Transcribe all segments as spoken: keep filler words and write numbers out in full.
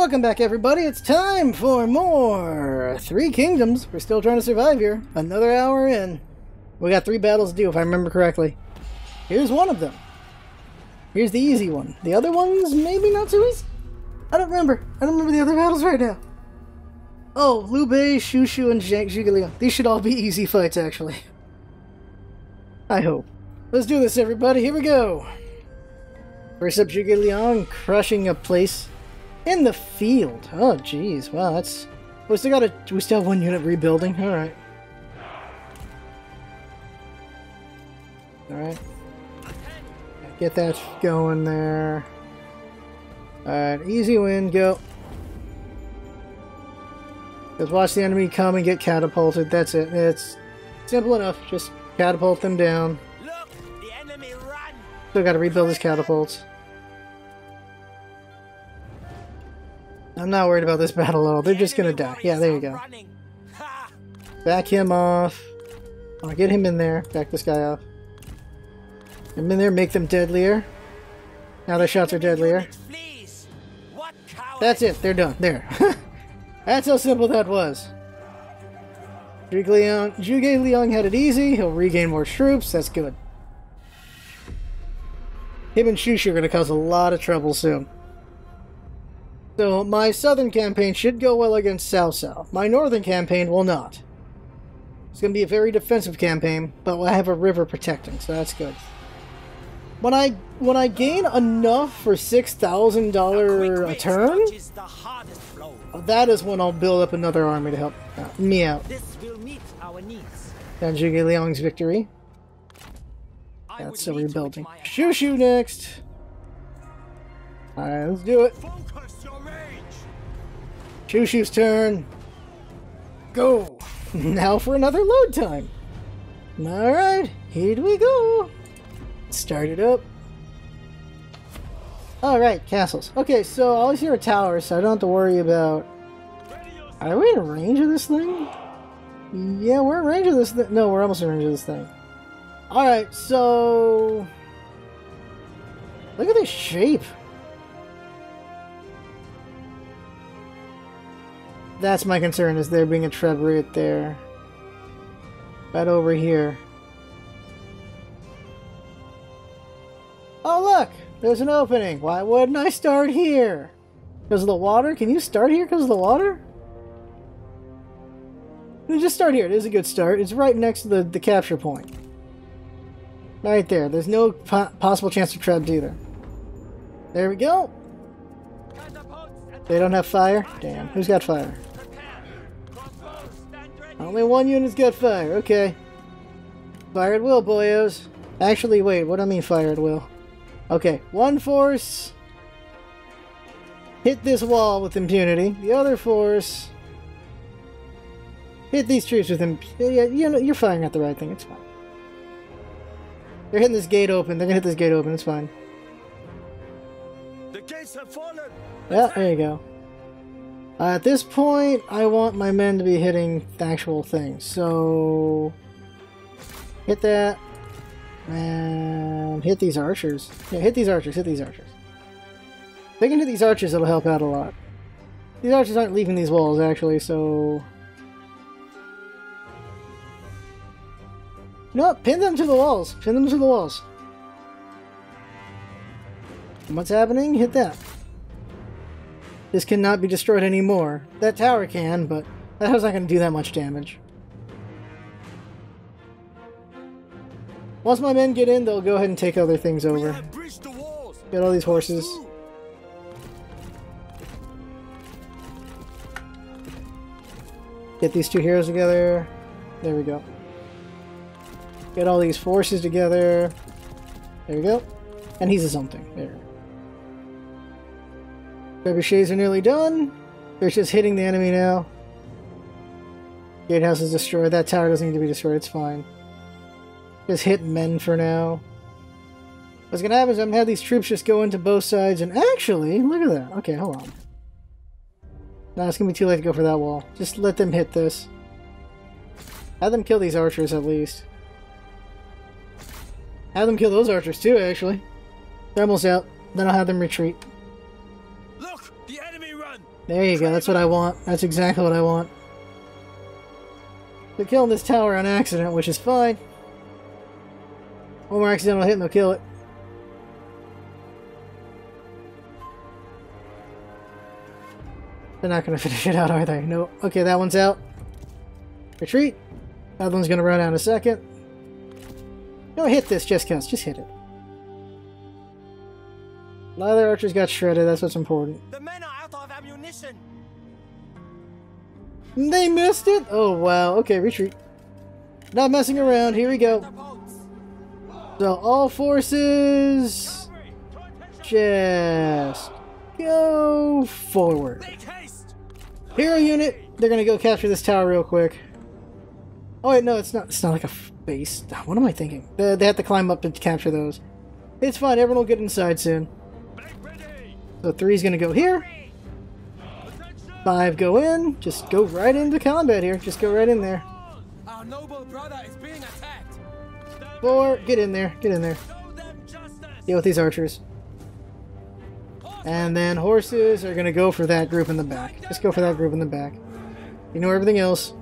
Welcome back, everybody. It's time for more Three Kingdoms. We're still trying to survive here. Another hour in. We got three battles to do, if I remember correctly. Here's one of them. Here's the easy one. The other one's maybe not so easy? I don't remember. I don't remember the other battles right now. Oh, Liu Bei, Shu Shu, and Zhuge Liang. These should all be easy fights, actually. I hope. Let's do this, everybody. Here we go. First up, Zhuge Liang crushing a place in the field. Oh, jeez. Wow, that's... We still got a... We still have one unit rebuilding. All right. All right. Get that going there. Alright, easy win, go. Just watch the enemy come and get catapulted. That's it. It's simple enough. Just catapult them down. Look, the enemy run. Still gotta rebuild his catapults. I'm not worried about this battle at all. They're the just gonna die. Yeah, there you go. Back him off. I'll get him in there. Back this guy off. I'm in there, make them deadlier. Now their shots are deadlier. That's it, they're done. There. That's how simple that was. Zhuge Liang, Zhuge Liang had it easy. He'll regain more troops. That's good. Him and Shu Shu are going to cause a lot of trouble soon. So my southern campaign should go well against Cao Cao. My northern campaign will not. It's going to be a very defensive campaign, but we'll have a river protecting, so that's good. When I when I gain enough for six thousand dollars a turn, that is when I'll build up another army to help me out. This will meet our needs. And Zhuge Liang's victory. That's a rebuilding. Shu Shu next. All right, let's do it. Shu Shu's turn. Go. Now for another load time. All right, here we go. Start it up. Alright, castles. Okay, so I always hear a tower, so I don't have to worry about... Are we in range of this thing? Yeah, we're in range of this thing. No, we're almost in range of this thing. Alright, so... Look at this shape. That's my concern, is there being a trebuchet right there. Right over here. Oh look! There's an opening! Why wouldn't I start here? Because of the water? Can you start here because of the water? No, just start here. It is a good start. It's right next to the, the capture point. Right there. There's no po possible chance of trapped either. There we go! They don't have fire? Damn. Who's got fire? Only one unit's got fire. Okay. Fire at will, boyos. Actually, wait. What do I mean fire at will? Okay, one force hit this wall with impunity. The other force hit these troops with impunity. Yeah, you know, you're firing at the right thing. It's fine. They're hitting this gate open. They're gonna hit this gate open. It's fine. The gates have fallen. Yeah, there you go. Uh, at this point, I want my men to be hitting the actual things. So hit that. And hit these archers. Yeah, hit these archers, hit these archers. If they can hit these archers, it'll help out a lot. These archers aren't leaving these walls, actually, so... No, pin them to the walls. Pin them to the walls. And what's happening? Hit that. This cannot be destroyed anymore. That tower can, but that tower's not going to do that much damage. Once my men get in, they'll go ahead and take other things over. Get all these horses. Get these two heroes together. There we go. Get all these forces together. There we go. And he's a something. There. Trebuchets are nearly done. They're just hitting the enemy now. Gatehouse is destroyed. That tower doesn't need to be destroyed. It's fine. Just hit men for now. What's gonna happen is I'm gonna have these troops just go into both sides, and actually, look at that. Okay, hold on. Nah, it's gonna be too late to go for that wall. Just let them hit this. Have them kill these archers at least. Have them kill those archers too, actually. They're almost out. Then I'll have them retreat. Look, the enemy runs. There you go, that's what I want. That's exactly what I want. They're killing this tower on accident, which is fine. One more accidental hit and they'll kill it. They're not going to finish it out, are they? No. Okay, that one's out. Retreat. That one's going to run out in a second. No, hit this, just cause. Just hit it. Neither archers got shredded, that's what's important. The men are out of ammunition. They missed it? Oh, wow. Okay, retreat. Not messing around. Here we go. So, all forces... just... go forward. Hero unit, they're gonna go capture this tower real quick. Oh wait, no, it's not it's not like a base. What am I thinking? They, they have to climb up to capture those. It's fine, everyone will get inside soon. So three's gonna go here. Five go in. Just go right into combat here. Just go right in there. Our noble brother is being attacked. Four, get in there, get in there. Deal with these archers. And then horses are going to go for that group in the back. Just go for that group in the back. Ignore everything else.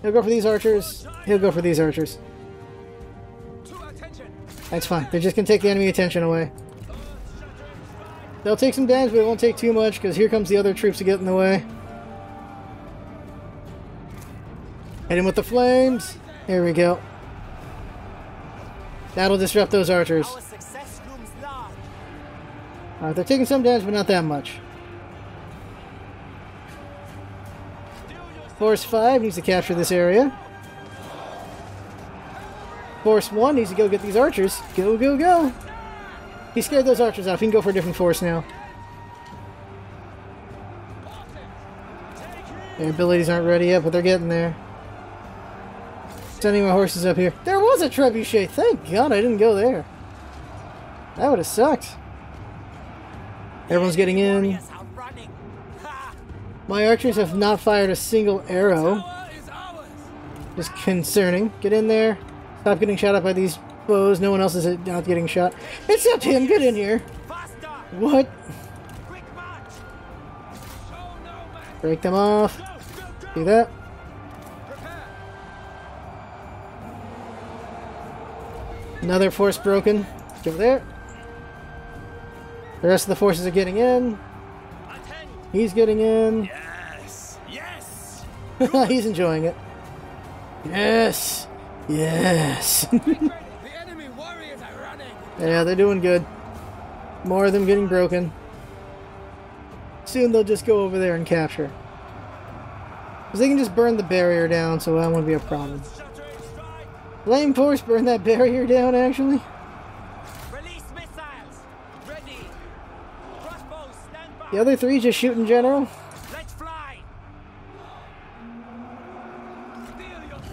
He'll go for these archers. He'll go for these archers. That's fine. They're just going to take the enemy attention away. They'll take some damage, but it won't take too much because here comes the other troops to get in the way. Hit him with the flames. Here we go. That'll disrupt those archers. Alright, they're taking some damage, but not that much. Force five needs to capture this area. Force one needs to go get these archers. Go, go, go! He scared those archers off. He can go for a different force now. Their abilities aren't ready yet, but they're getting there. Sending my horses up here. There was a trebuchet! Thank God I didn't go there. That would have sucked. Everyone's getting in. My archers have not fired a single arrow. Just concerning. Get in there. Stop getting shot at by these foes. No one else is out getting shot. Except him. Get in here. What? Break them off. Do that. Another force broken. Go there. The rest of the forces are getting in. He's getting in. Yes. Yes. He's enjoying it. Yes. Yes. Yeah, they're doing good. More of them getting broken. Soon they'll just go over there and capture. Because they can just burn the barrier down, so that won't be a problem. Lame force, burn that barrier down, actually. The other three just shoot in general. Let's fly.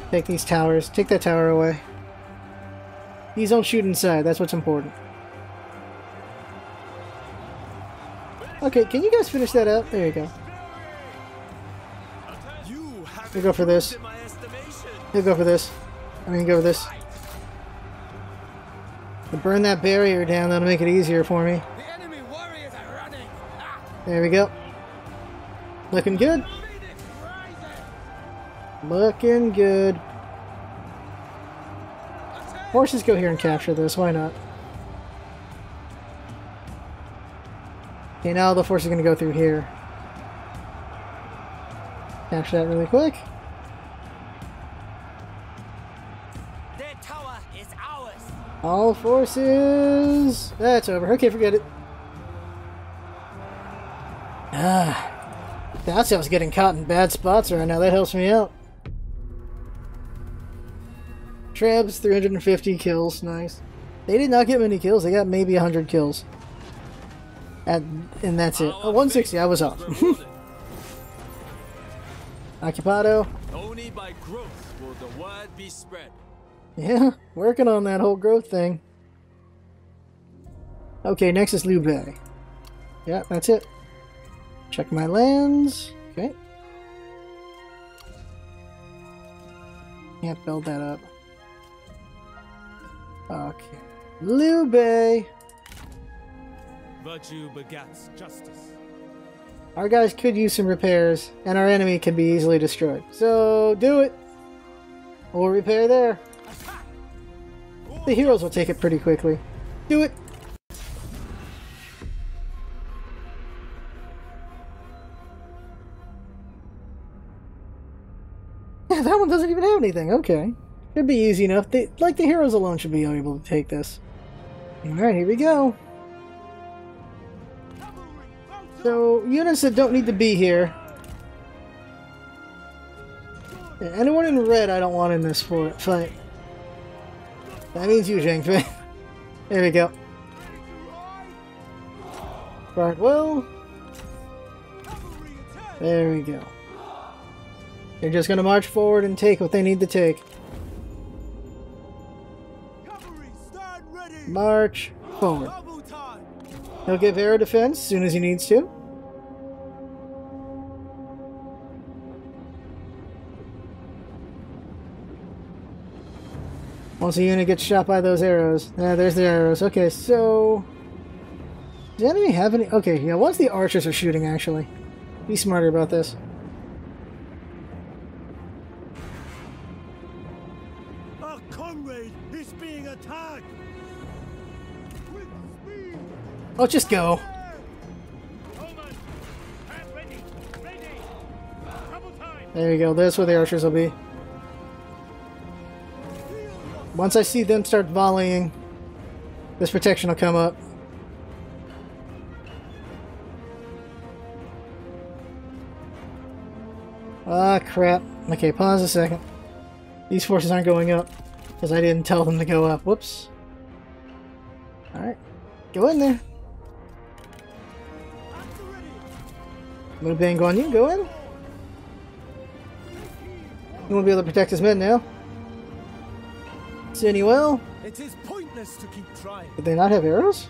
Take these towers. Take that tower away. These don't shoot inside. That's what's important. Okay, can you guys finish that up? There you go. He'll go for this. He'll go for this. I'm gonna go for this. I'll burn that barrier down. That'll make it easier for me. There we go. Looking good. Looking good. Horses go here and capture this. Why not? Okay, now the force is going to go through here. Capture that really quick. Their tower is ours. All forces. That's over. Okay, forget it. Ah, that's how I was getting caught in bad spots right now. That helps me out. Trebs, three hundred fifty kills. Nice. They did not get many kills. They got maybe one hundred kills. At, and that's it. Oh, one sixty. I was off. Occupado. Only by growth will the word be spread. Yeah, working on that whole growth thing. Okay, next is Liu Bei. Yeah, that's it. Check my lands. Okay. Can't build that up. Okay. Liu Bei. Virtue begets justice. Our guys could use some repairs, and our enemy can be easily destroyed. So do it! We'll repair there. The heroes will take it pretty quickly. Do it! Yeah, that one doesn't even have anything, okay. It'd be easy enough. They, like, the heroes alone should be able to take this. Alright, here we go. So, units that don't need to be here. Yeah, anyone in red I don't want in this fight. That means you, Zhengfei. There we go. Well, there we go. They're just going to march forward and take what they need to take. March forward. He'll give air defense as soon as he needs to. Once a unit gets shot by those arrows. Ah, there's the arrows. Okay, so... does the enemy have any... okay, yeah, once the archers are shooting, actually. Be smarter about this. Our comrade is being attacked! Oh, just go. There you go. That's where the archers will be. Once I see them start volleying, this protection will come up. Ah, crap. Okay, pause a second. These forces aren't going up because I didn't tell them to go up. Whoops. Alright. Go in there. Liu Bei and Guan Yu, go in. He won't be able to protect his men now. Anyway, it is pointless to keep trying. Did they not have arrows?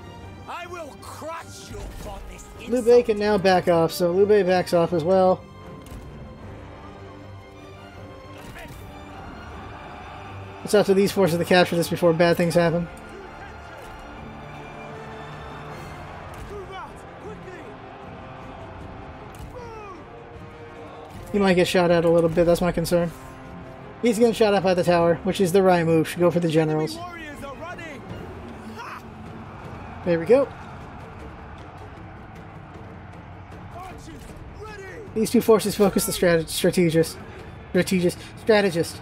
I will crush you for this insult. Liu Bei can now back off, so Liu Bei backs off as well. It's up to these forces to capture this before bad things happen. He might get shot at a little bit, that's my concern. He's getting shot up by the tower, which is the right move. Should go for the generals. There we go. These two forces focus the strat strategist. Strategist. Strategist.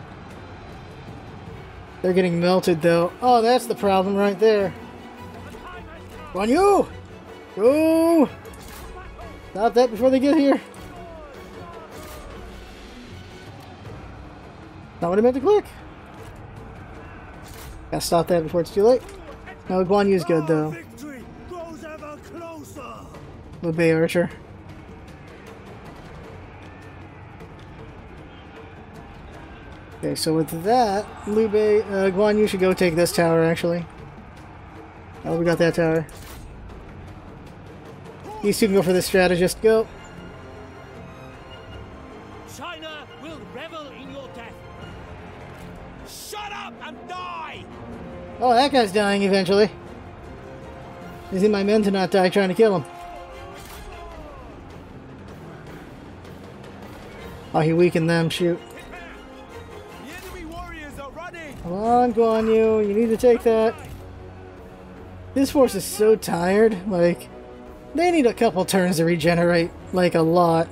They're getting melted, though. Oh, that's the problem right there. Guan Yu! Go! Stop that before they get here. Not what I meant to click. Gotta stop that before it's too late. No, Guan Yu's good though. Liu Bei Archer. Okay, so with that, Liu Bei, uh, Guan Yu should go take this tower actually. Oh, we got that tower. These two can go for this strategist. Go. Oh, that guy's dying eventually. Is it my men to not die trying to kill him? Oh, he weakened them. Shoot. Come on, Guan Yu. You need to take that. This force is so tired. Like, they need a couple turns to regenerate. Like, a lot.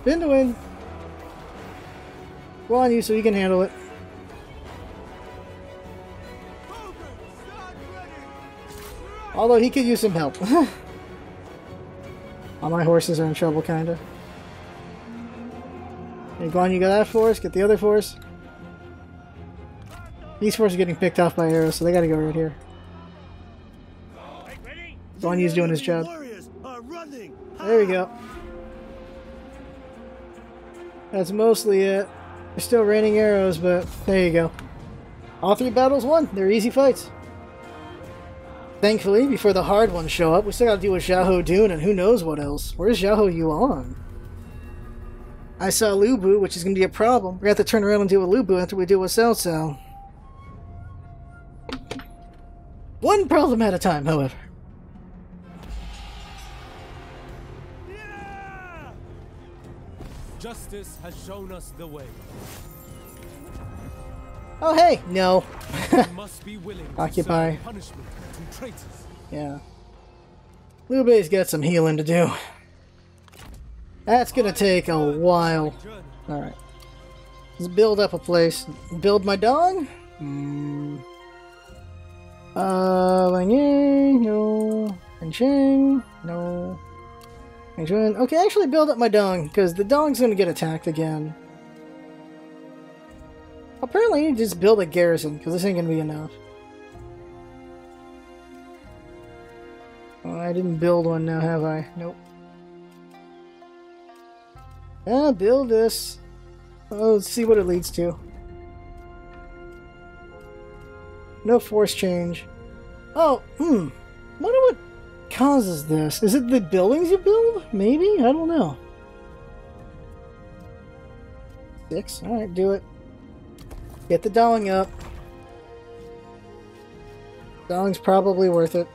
Spin to win. Guan Yu, so you can handle it. Although he could use some help. All my horses are in trouble, kinda. Hey, Guan, you got that force? Get the other force. These forces are getting picked off by arrows, so they gotta go right here. Guan Yu's doing his job. There we go. That's mostly it. They're still raining arrows, but there you go. All three battles won. They're easy fights. Thankfully, before the hard ones show up, we still gotta deal with Zhao Dun and who knows what else. Where's Zhao Yuan? I saw Lü Bu, which is gonna be a problem. We're gonna have to turn around and deal with Lü Bu after we deal with Cao Cao. One problem at a time, however. Justice has shown us the way. Oh hey, no. Must be willing to occupy punishment to traitors. Yeah. Liu Bei's got some healing to do. That's gonna take a while. Alright. Let's build up a place. Build my dog? Mm. Uh, Lang Yang, no. And Cheng, no. Okay, actually build up my dong, because the dong's gonna get attacked again. Apparently you just build a garrison, because this ain't gonna be enough. Oh, I didn't build one now, have I? Nope. Ah, build this. Oh, let's see what it leads to. No force change. Oh, hmm. Wonder what causes this. Is it the buildings you build? Maybe? I don't know. Six. Alright, do it. Get the dong up. Dong's probably worth it.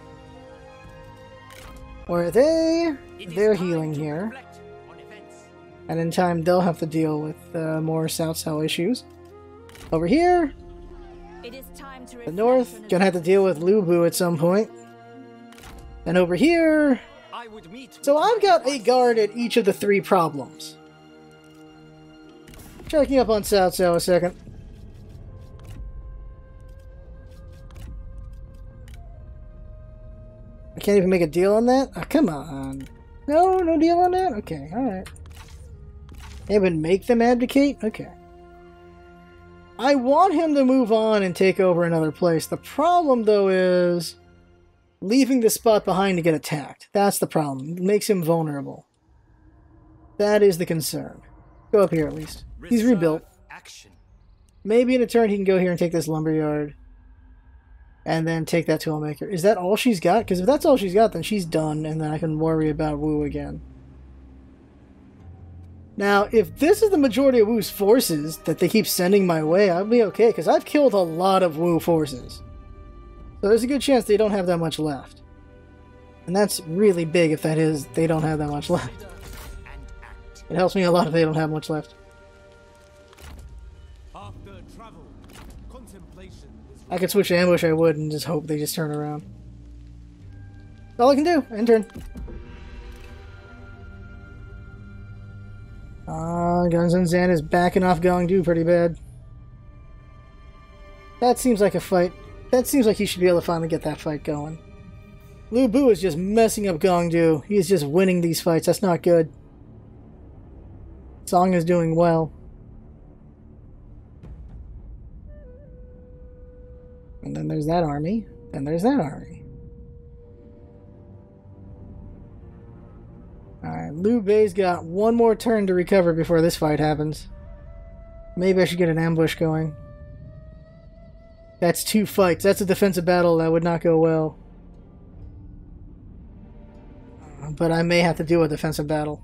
Or are they? They're healing here. And in time they'll have to deal with uh, more South Cell issues. Over here. It is time to the north. Gonna have to deal with Lü Bu at some point. And over here... So I've got a guard at each of the three problems. Checking up on Cao Cao a second. I can't even make a deal on that? Oh, come on. No, no deal on that? Okay, alright. Even make them abdicate? Okay. I want him to move on and take over another place. The problem, though, is... leaving this spot behind to get attacked. That's the problem. It makes him vulnerable. That is the concern. Go up here at least. He's rebuilt. Maybe in a turn he can go here and take this lumberyard. And then take that toolmaker. Is that all she's got? Because if that's all she's got, then she's done. And then I can worry about Wu again. Now, if this is the majority of Wu's forces that they keep sending my way, I'll be okay. Because I've killed a lot of Wu forces. So there's a good chance they don't have that much left. And that's really big if that is they don't have that much left. It helps me a lot if they don't have much left. After travel, contemplation is... I could switch to ambush, I would, and just hope they just turn around. That's all I can do. End turn. Ah, uh, Gongsun Zan is backing off Gong Du pretty bad. That seems like a fight. That seems like he should be able to finally get that fight going. Lü Bu is just messing up Gong Du. He is just winning these fights. That's not good. Song is doing well. And then there's that army. Then there's that army. Alright, Liu Bei's got one more turn to recover before this fight happens. Maybe I should get an ambush going. That's two fights. That's a defensive battle that would not go well. But I may have to do a defensive battle.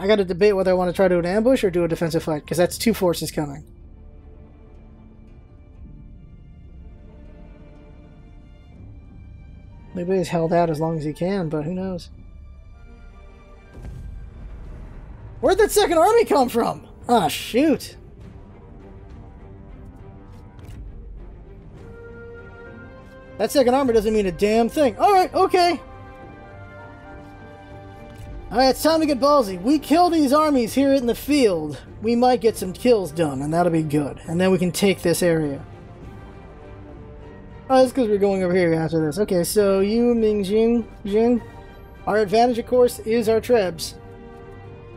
I gotta debate whether I want to try to do an ambush or do a defensive fight, because that's two forces coming. Nobody's held out as long as he can, but who knows. Where'd that second army come from? Ah, shoot! That second armor doesn't mean a damn thing. Alright, okay. Alright, it's time to get ballsy. We kill these armies here in the field. We might get some kills done, and that'll be good. And then we can take this area. Oh, that's because we're going over here after this. Okay, so you, Ming Jing, Jing. Our advantage, of course, is our trebs.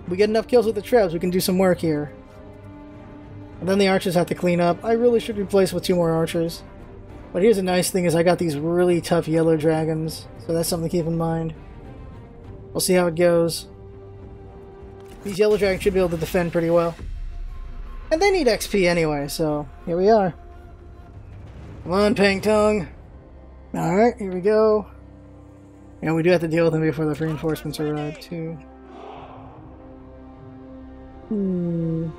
We get enough kills with the trebs, we can do some work here. And then the archers have to clean up. I really should replace with two more archers. But here's a nice thing is I got these really tough yellow dragons, so that's something to keep in mind. We'll see how it goes. These yellow dragons should be able to defend pretty well. And they need X P anyway, so here we are. Come on, Pang Tong. Alright, here we go. And we do have to deal with them before the reinforcements arrive, too. Hmm.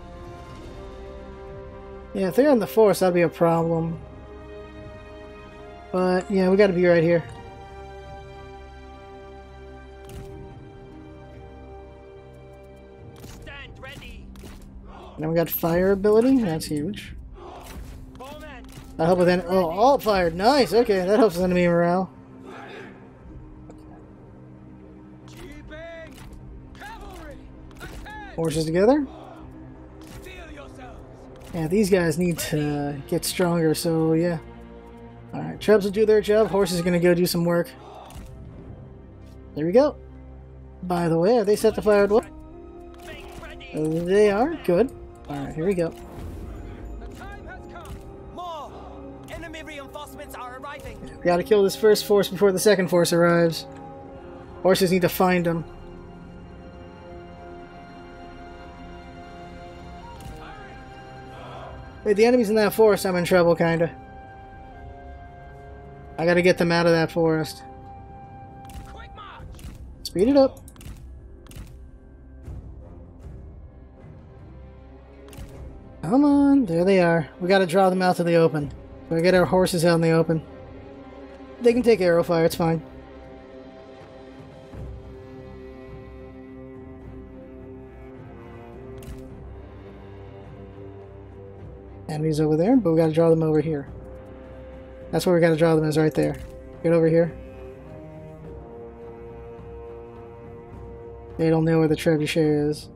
Yeah, if they're on the forest, that'd be a problem. But, yeah, we gotta be right here. Now we got fire ability. That's huge. I help with an oh, all fired. Nice. Okay, that helps with enemy morale. Horses together. Yeah, these guys need to get stronger. So yeah. All right, Trebs will do their job. Horses are gonna go do some work. There we go. By the way, are they set to fire? What? They are good. All right, here we go. We gotta kill this first force before the second force arrives. Horses need to find them. Wait, the enemy's in that forest. I'm in trouble, kinda. I gotta get them out of that forest. Speed it up. Come on, there they are. We gotta draw them out to the open. So we get our horses out in the open. They can take arrow fire, it's fine. Enemies over there, but we gotta draw them over here. That's where we gotta draw them, is right there. Get over here. They don't know where the trebuchet is.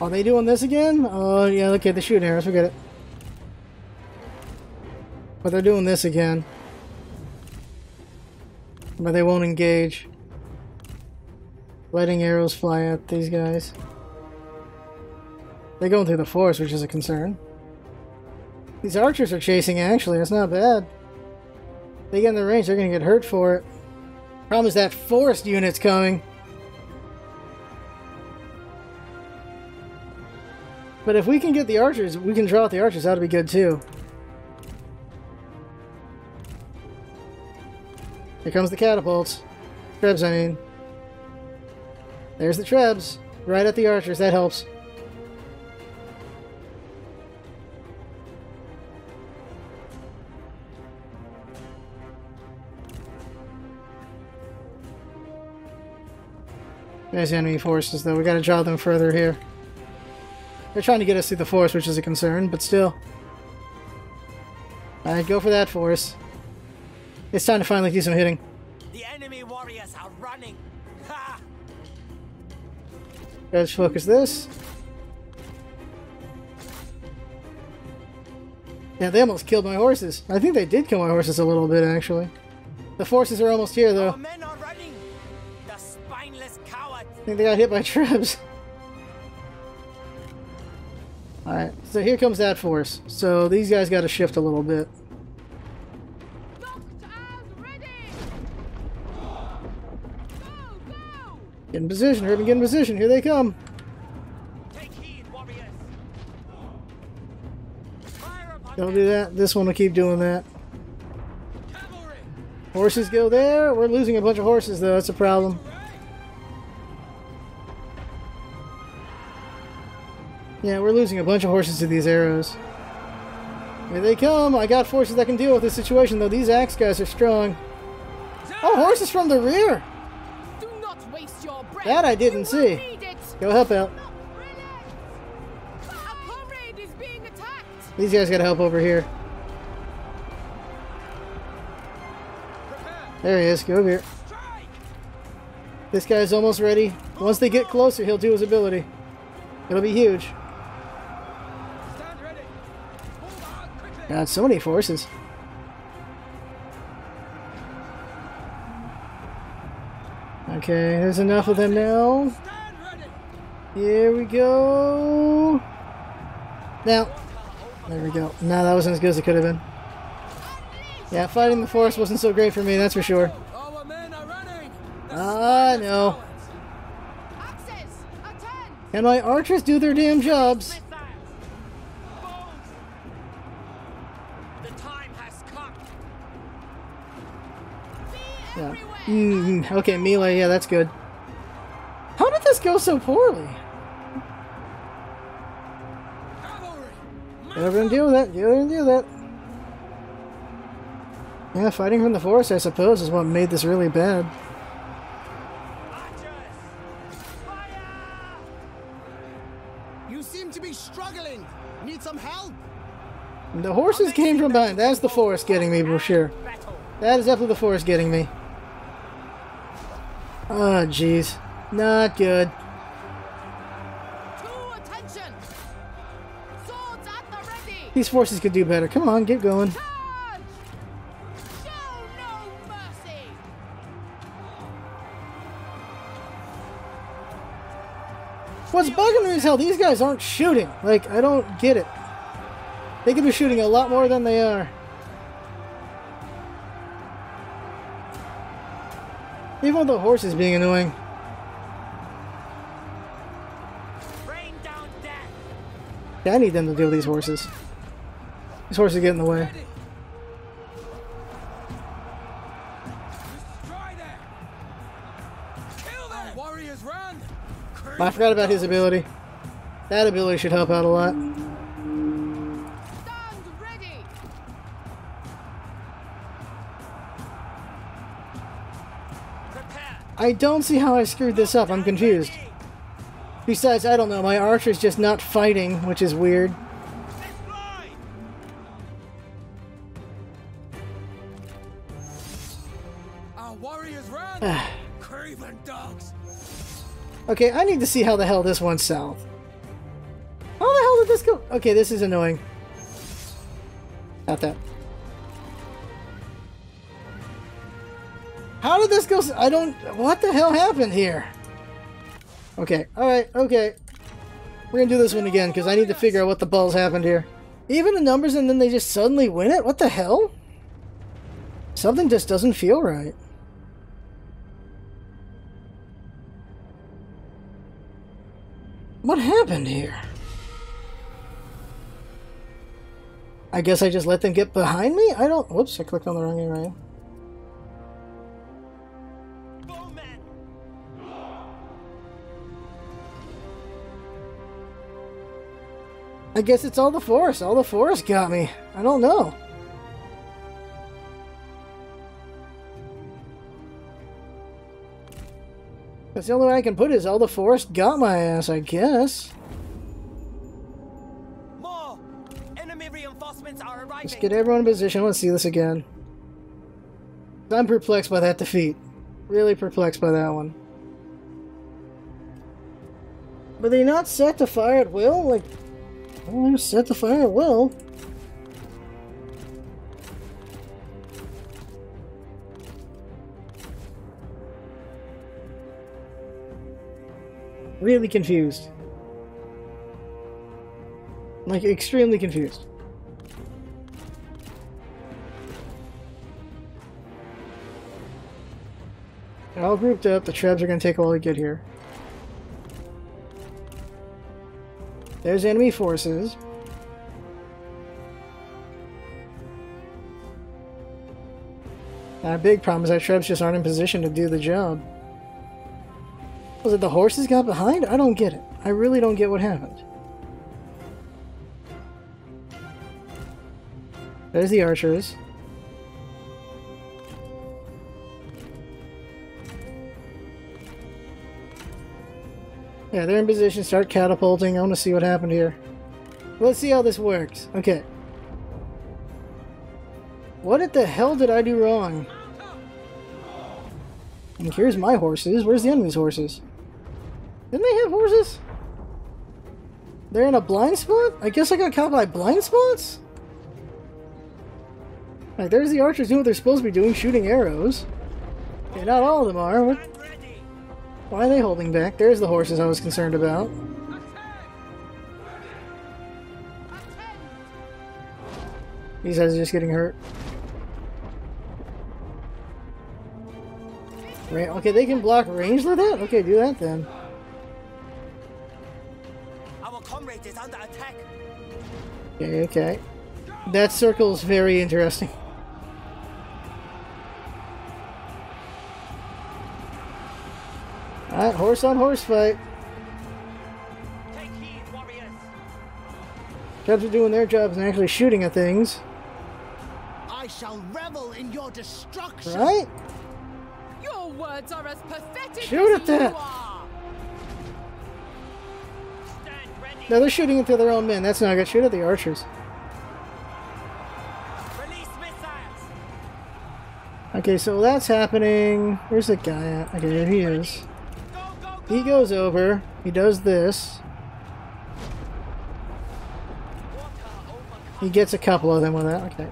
Are they doing this again? Oh yeah, look at the shooting arrows, forget it. But they're doing this again. But they won't engage. Letting arrows fly at these guys. They're going through the forest, which is a concern. These archers are chasing, actually. That's not bad. If they get in the range, they're going to get hurt for it. Problem is that forest unit's coming. But if we can get the archers, we can draw out the archers. That'll be good, too. Here comes the catapults. Trebs, I mean. There's the trebs. Right at the archers. That helps. There's the enemy forces, though. We gotta draw them further here. They're trying to get us through the forest, which is a concern, but still. Alright, go for that force. It's time to finally do some hitting. The enemy warriors are running. Ha! Let's focus this. Yeah, they almost killed my horses. I think they did kill my horses a little bit, actually. The forces are almost here, though. I think they got hit by trebs. Alright, so here comes that force. So these guys gotta shift a little bit. Get in position, Ruben, get in position, here they come. Don't do that, this one will keep doing that. Horses go there, we're losing a bunch of horses though, that's a problem. Yeah, we're losing a bunch of horses to these arrows. Here they come! I got forces that can deal with this situation, though. These axe guys are strong. Oh, horses from the rear! Do not waste your breath. That I didn't see. Go help out. Is being these guys gotta help over here. There he is. Go over here. This guy's almost ready. Once they get closer, he'll do his ability. It'll be huge. God, so many forces. Okay, there's enough of them now. Here we go. Now, there we go. No, that wasn't as good as it could have been. Yeah, fighting the forest wasn't so great for me, that's for sure. Ah, no. Can my archers do their damn jobs? Yeah. Mm-hmm. Okay, melee, yeah, that's good. How did this go so poorly? Get over and deal with that, get over and deal with that. Yeah, fighting from the forest, I suppose, is what made this really bad. The horses came from behind. That's the forest getting me, Bashir. That is definitely the forest getting me. Oh, jeez. Not good. These forces could do better. Come on, get going. What's bugging me is how these guys aren't shooting. Like, I don't get it. They could be shooting a lot more than they are. Even with the horses being annoying. Yeah, I need them to deal with these horses. These horses get in the way. I forgot about his ability. That ability should help out a lot. I don't see how I screwed this up. I'm confused. Besides, I don't know. My archer's just not fighting, which is weird. Okay, I need to see how the hell this went south. How the hell did this go? Okay, this is annoying. Not that. How did this go? I don't... What the hell happened here? Okay, alright, okay. We're gonna do this one again, because I need to figure out what the balls happened here. Even the numbers and then they just suddenly win it? What the hell? Something just doesn't feel right. What happened here? I guess I just let them get behind me? I don't... Whoops, I clicked on the wrong area. I guess it's all the forest. All the forest got me. I don't know. That's the only way I can put it is all the forest got my ass, I guess. More enemy reinforcements are arriving. Let's get everyone in position. Let's see this again. I'm perplexed by that defeat. Really perplexed by that one. Were they not set to fire at will? Like, well, they're set to fire at will. Really confused. Like, extremely confused. They're all grouped up. The trebs are going to take a while to get here. There's enemy forces. Now, a big problem is that trebs just aren't in position to do the job. Was it the horses got behind? I don't get it. I really don't get what happened. There's the archers. Yeah, they're in position. Start catapulting. I want to see what happened here. Let's see how this works. Okay. What the hell did I do wrong? And here's my horses. Where's the enemy's horses? Didn't they have horses? They're in a blind spot? I guess I got caught by blind spots? Like, there's the archers doing what they're supposed to be doing, shooting arrows. Okay, not all of them are. What? Why are they holding back? There's the horses I was concerned about. These guys are just getting hurt. Right, okay, they can block range with that? Okay, do that then. Our comrade is under attack. Okay, okay. That circle is very interesting. Alright, horse on horse fight. Take heed, warriors. Cubs are doing their jobs and actually shooting at things. I shall revel in your destruction. Right? Words are as pathetic shoot at that! Now they're shooting into their own men. That's not good. Shoot at the archers. Okay, so that's happening. Where's the guy at? Okay, there he is. He goes over. He does this. He gets a couple of them with that. Okay.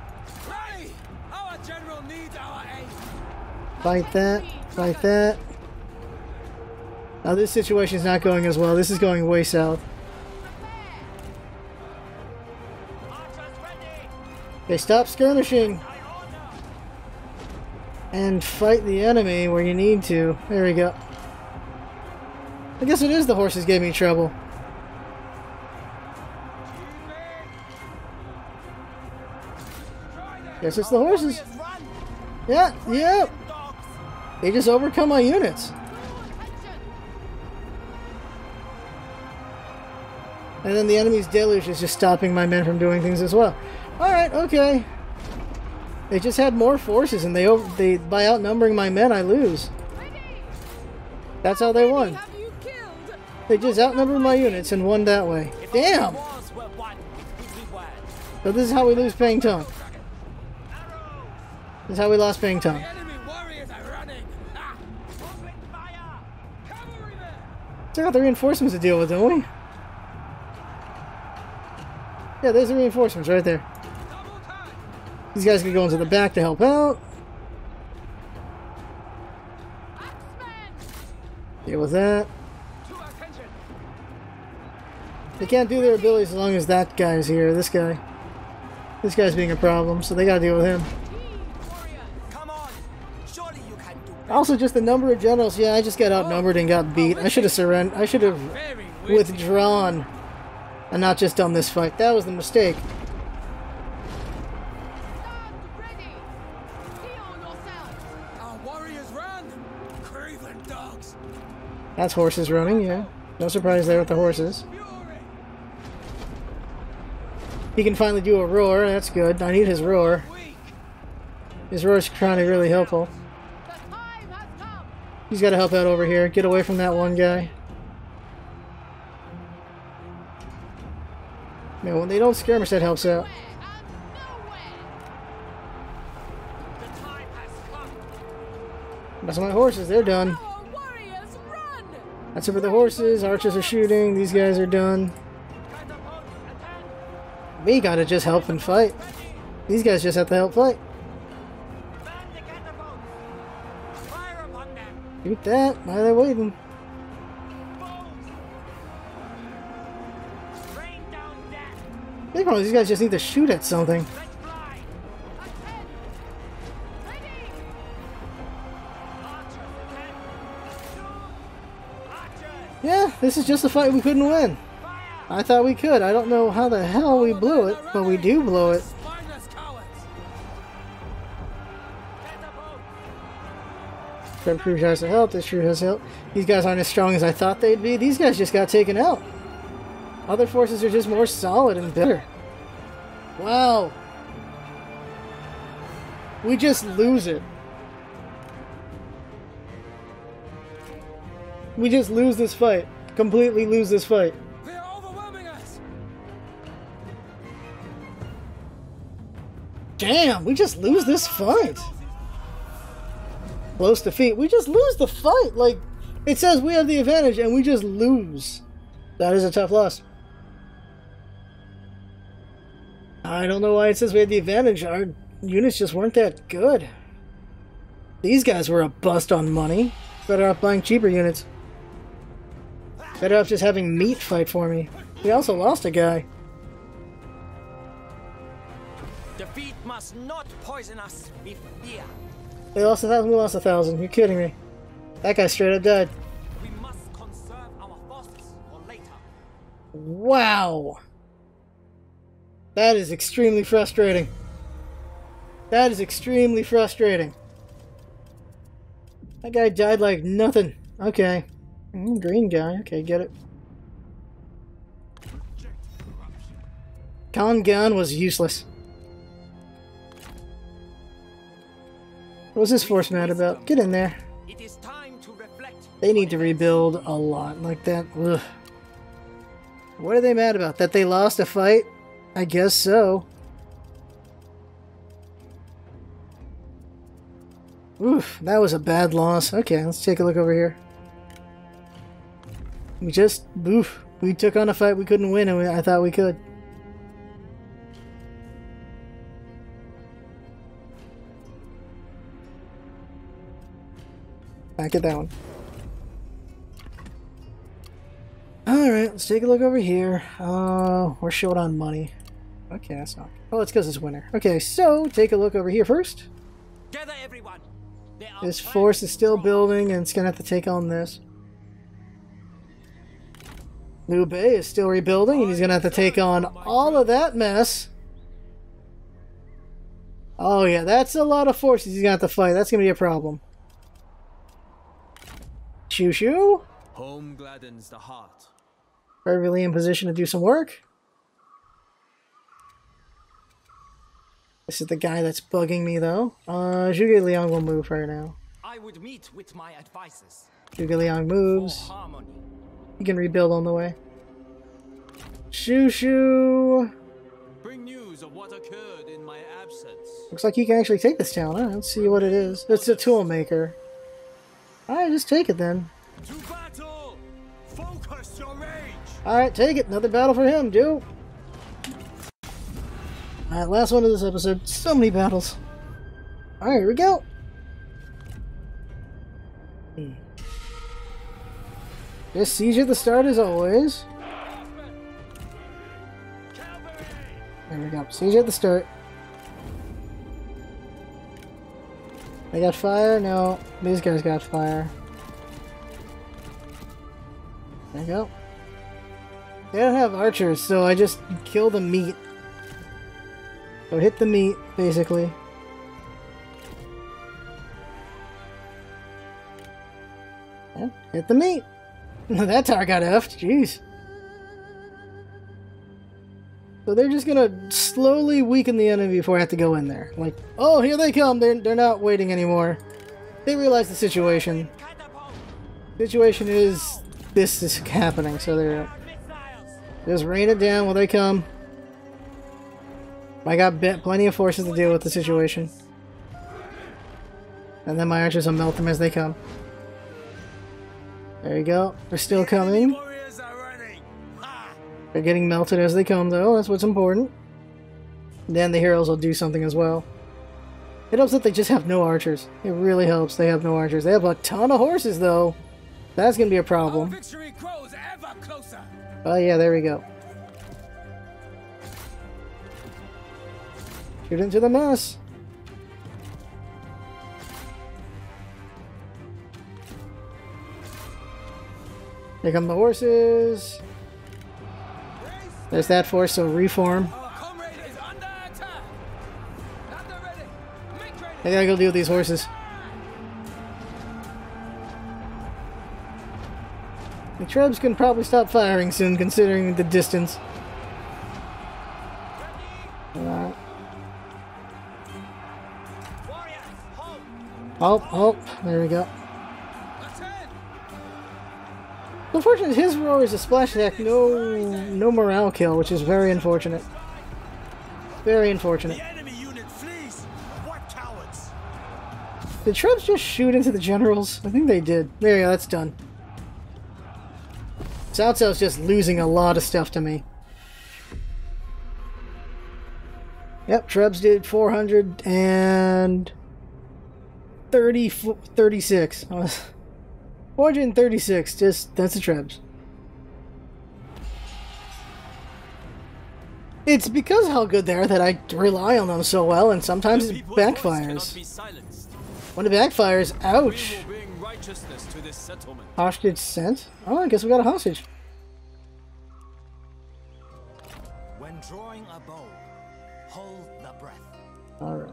Fight that. Fight that. Now this situation's not going as well. This is going way south. Okay, stop skirmishing. And fight the enemy where you need to. There we go. I guess it is the horses gave me trouble. Guess it's the horses. Yeah, yeah. They just overcome my units. And then the enemy's deluge is just stopping my men from doing things as well. Alright, okay. They just had more forces and they, over they by outnumbering my men, I lose. That's how they won. They just outnumbered my units and won that way. Damn! So this is how we lose Pang Tong. This is how we lost Pang Tong. Still got the reinforcements to deal with, don't we? Yeah, there's the reinforcements right there. These guys can go into the back to help out. Deal with that. They can't do their abilities as long as that guy's here. This guy. This guy's being a problem, so they gotta deal with him. Also, just the number of generals. Yeah, I just got outnumbered and got beat. I should have surrendered. I should have withdrawn and not just done this fight. That was the mistake. That's horses running, yeah. No surprise there with the horses. He can finally do a roar, that's good. I need his roar. His roar is trying to be really helpful. He's got to help out over here. Get away from that one guy. Man, when they don't skirmish, that helps out. That's my horses, they're done. That's it for the horses. Archers are shooting. These guys are done. We gotta just help and fight. These guys just have to help fight. Shoot that. Why are they waiting? Big problem, these guys just need to shoot at something. Yeah, this is just a fight we couldn't win. I thought we could. I don't know how the hell we blew it, but we do blow it. That troop has to help. This troop has help. These guys aren't as strong as I thought they'd be. These guys just got taken out. Other forces are just more solid and better. Wow. We just lose it. We just lose this fight. Completely lose this fight. They're overwhelming us. Damn, we just lose this fight. Close defeat. We just lose the fight. Like, it says we have the advantage and we just lose. That is a tough loss. I don't know why it says we had the advantage. Our units just weren't that good. These guys were a bust on money. Better off buying cheaper units. Better off just having meat fight for me. We also lost a guy. Defeat must not poison us with fear. They lost a thousand, we lost a thousand. You're kidding me. That guy straight up died. We must conserve our forces for later. Wow. That is extremely frustrating. That is extremely frustrating. That guy died like nothing. Okay. Mm, green guy. Okay, get it. Kongan was useless. What was this force mad about? Get in there. They need to rebuild a lot like that. Ugh. What are they mad about? That they lost a fight? I guess so. Oof, that was a bad loss. Okay, let's take a look over here. We just, oof, we took on a fight we couldn't win, and we, I thought we could. Back at that one. Alright, let's take a look over here. Uh, we're short on money. Okay, that's not... Oh, it's because it's winter. Okay, so take a look over here first. Gather everyone. This force is still building, and it's going to have to take on this. Liu Bei is still rebuilding, and he's going to have to take on all of that mess. Oh yeah, that's a lot of forces he's going to have to fight. That's going to be a problem. Shu Shu. Home gladdens the heart. Perfectly in position to do some work. This is the guy that's bugging me, though. Uh, Zhuge Liang will move right now. I would meet with my advisors. Zhuge Liang moves. He can rebuild on the way. Shu Shu. Bring news of what occurred in my absence. Looks like he can actually take this town. Huh? Let's see what it is. It's a tool maker. All right, just take it then. To battle, focus your rage. All right, take it. Another battle for him, dude. Alright, last one of this episode. So many battles. Alright, here we go! Hmm. Just siege at the start as always. There we go. Siege at the start. They got fire? No. These guys got fire. There we go. They don't have archers, so I just kill the meat. So hit the meat, basically. Yeah, hit the meat! That tower got effed, jeez. So they're just gonna slowly weaken the enemy before I have to go in there. Like, oh, here they come! They're, they're not waiting anymore. They realize the situation. Situation is... this is happening, so they're... just rain it down while they come. I got bit plenty of forces to deal with the situation. And then my archers will melt them as they come. There you go. They're still coming. They're getting melted as they come though. That's what's important. Then the heroes will do something as well. It helps that they just have no archers. It really helps they have no archers. They have a ton of horses though. That's going to be a problem. Oh yeah, there we go. Shoot into the mess. Here come the horses. There's that force, so reform. I gotta go deal with these horses. The trebs can probably stop firing soon, considering the distance. Oh, oh, there we go. Unfortunately, his roar is a splash attack, no, no morale kill, which is very unfortunate. Very unfortunate. Did Trebs just shoot into the generals? I think they did. There you go, that's done. Cao Cao's just losing a lot of stuff to me. Yep, Trebs did four hundred and... thirty, thirty-six. four hundred thirty-six, just, that's the trebs. It's because how good they are that I rely on them so well, and sometimes it backfires. When it backfires, ouch! Hostage sent? Oh, I guess we got a hostage. When drawing a bow, hold the breath. Alright.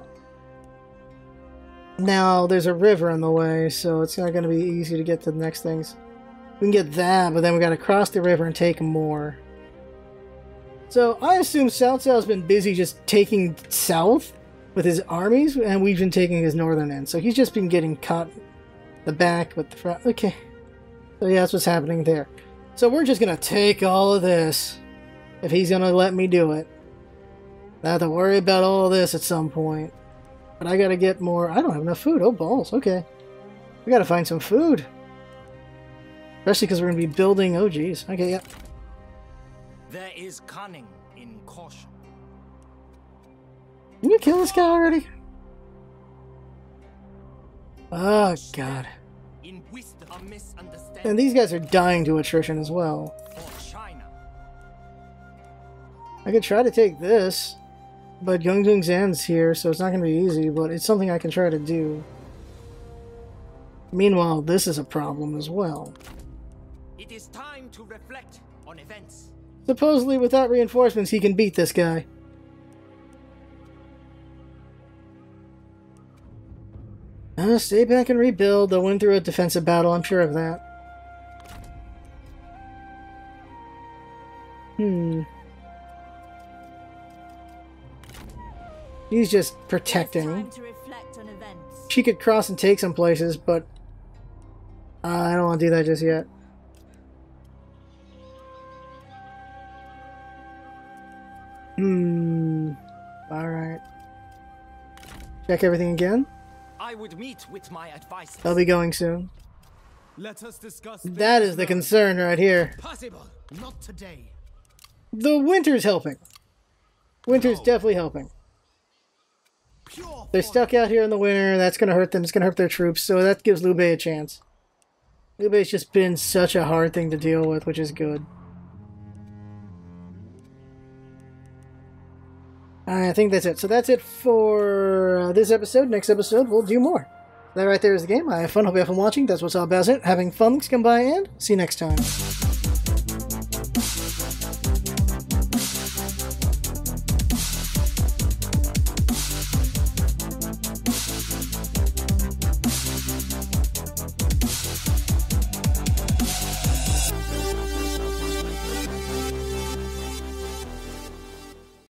Now, there's a river in the way, so it's not going to be easy to get to the next things. We can get that, but then we got to cross the river and take more. So, I assume Cao Cao's been busy just taking south with his armies, and we've been taking his northern end. So he's just been getting caught in the back with the front. Okay. So yeah, that's what's happening there. So we're just going to take all of this, if he's going to let me do it. I have to worry about all of this at some point. But I gotta get more. I don't have enough food. Oh, balls. Okay. We gotta find some food. Especially because we're gonna be building. Oh, geez. Okay, yep. Yeah. There is cunning in caution. Did you kill this guy already? Oh, God. And these guys are dying to attrition as well. I could try to take this, but Gongsun Zan's here, so it's not going to be easy, but it's something I can try to do. Meanwhile, this is a problem as well. It is time to reflect on events. Supposedly, without reinforcements, he can beat this guy. Uh, stay back and rebuild. They'll win through a defensive battle, I'm sure of that. Hmm. He's just protecting. She could cross and take some places, but uh, I don't want to do that just yet. Hmm. Alright. Check everything again. I would meet with my advice. They'll be going soon. Let us discuss. That is the concern right here. Possible. Not today. The winter's helping. Winter's no. definitely helping. Pure They're stuck out here in the winter. That's going to hurt them. It's going to hurt their troops. So that gives Liu Bei a chance. Liu Bei's just been such a hard thing to deal with, which is good. I think that's it. So that's it for uh, this episode. Next episode, we'll do more. That right there is the game. I have fun. Hope you have fun watching. That's what's all about it. Having fun. Come by and see you next time.